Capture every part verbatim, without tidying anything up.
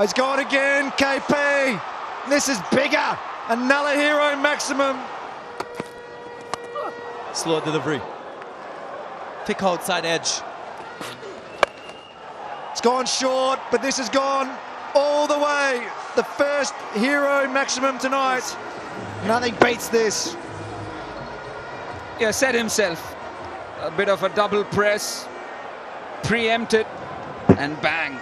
He's got it again, K P. This is bigger. Another hero maximum. Slow delivery. Kick hold, side edge. It's gone short, but this has gone all the way. The first hero maximum tonight. Nothing beats this. Yeah, set himself. A bit of a double press. Preempted. And bang.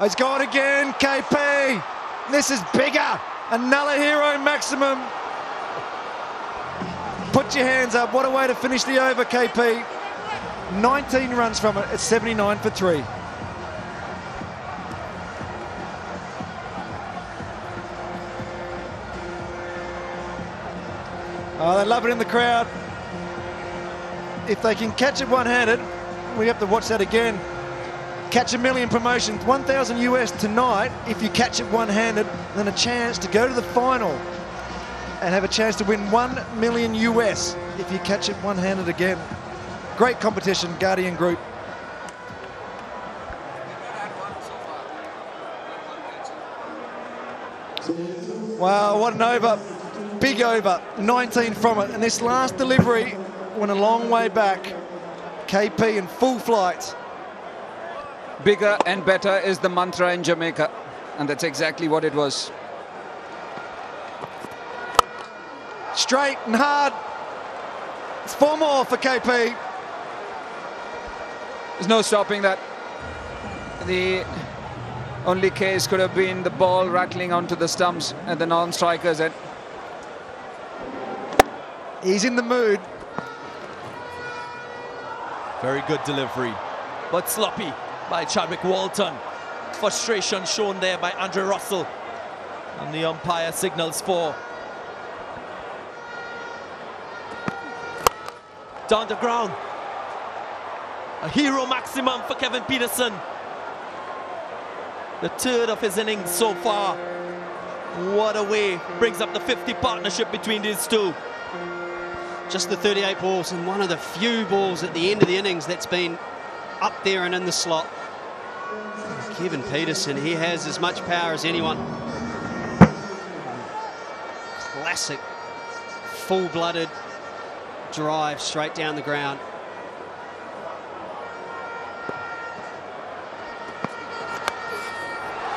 He's got it again, K P. This is bigger. Another hero maximum. Put your hands up. What a way to finish the over, K P. nineteen runs from it. It's seventy-nine for three. Oh, they love it in the crowd. If they can catch it one-handed, we have to watch that again. Catch a million promotions, one thousand U S tonight. If you catch it one-handed, then a chance to go to the final and have a chance to win one million U S if you catch it one-handed again. Great competition, Guardian Group. Wow, what an over. Big over, nineteen from it. And this last delivery went a long way back. K P in full flight. Bigger and better is the mantra in Jamaica, and that's exactly what it was. Straight and hard. It's four more for K P. There's no stopping that. The only case could have been the ball rattling onto the stumps at the non-strikers. And he's in the mood. Very good delivery, but sloppy by Chadwick Walton. Frustration shown there by Andrew Russell. And the umpire signals for. Down the ground. A hero maximum for Kevin Pietersen. The third of his innings so far. What a way. Brings up the fifty partnership between these two. Just the thirty-eight balls, and one of the few balls at the end of the innings that's been up there and in the slot. Kevin Pietersen, he has as much power as anyone. Classic, full-blooded drive straight down the ground.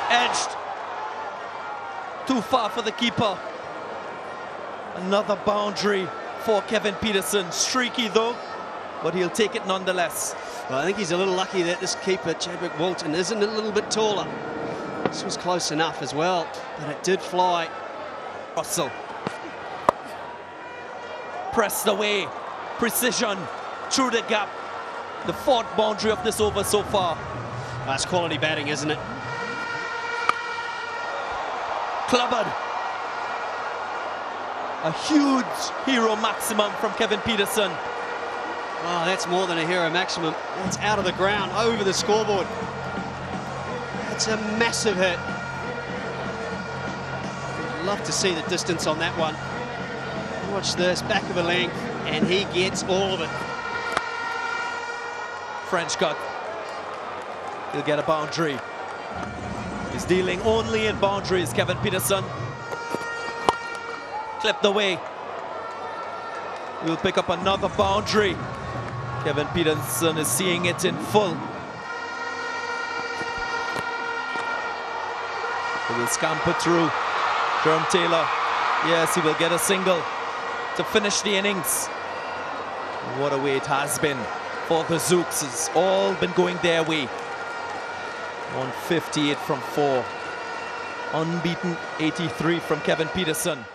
Edged. Too far for the keeper. Another boundary for Kevin Pietersen. Streaky though, but he'll take it nonetheless. Well, I think he's a little lucky that this keeper, Chadwick Walton, isn't a little bit taller. This was close enough as well, but it did fly. Russell. Pressed away. Precision through the gap. The fourth boundary of this over so far. That's quality batting, isn't it? Clubbered. A huge hero maximum from Kevin Pietersen. Oh, that's more than a hero maximum. It's out of the ground, over the scoreboard. It's a massive hit. Love to see the distance on that one. Watch this, back of a length, and he gets all of it. French cut. He'll get a boundary. He's dealing only in boundaries, Kevin Pietersen. Clipped away. We'll pick up another boundary. Kevin Pietersen is seeing it in full. He will scamper through. Jerome Taylor. Yes, he will get a single to finish the innings. What a way it has been for the Zouks. It's all been going their way. one fifty-eight from four. Unbeaten eighty-three from Kevin Pietersen.